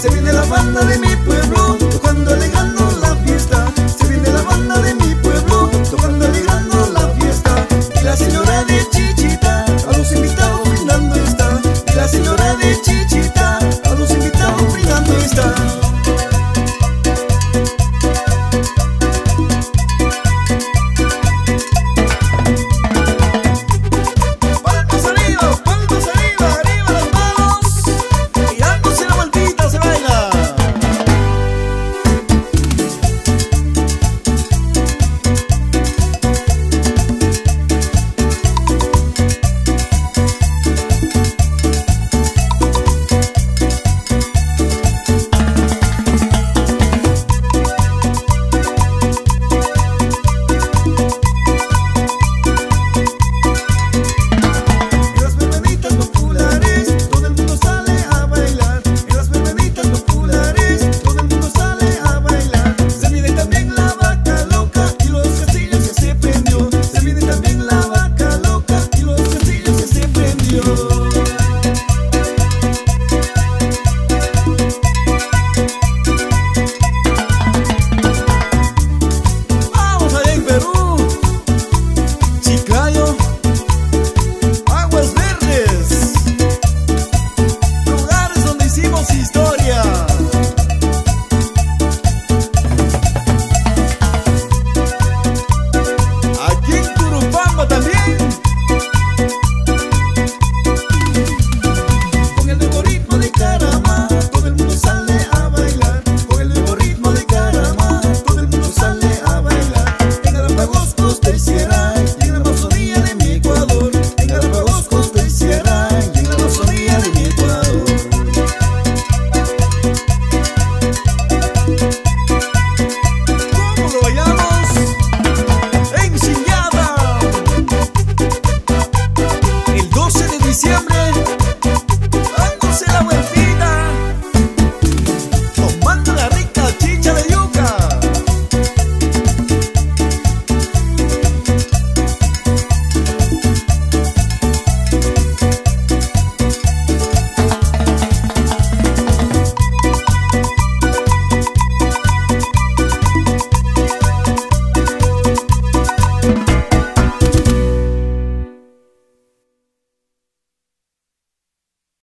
Se viene la banda de mi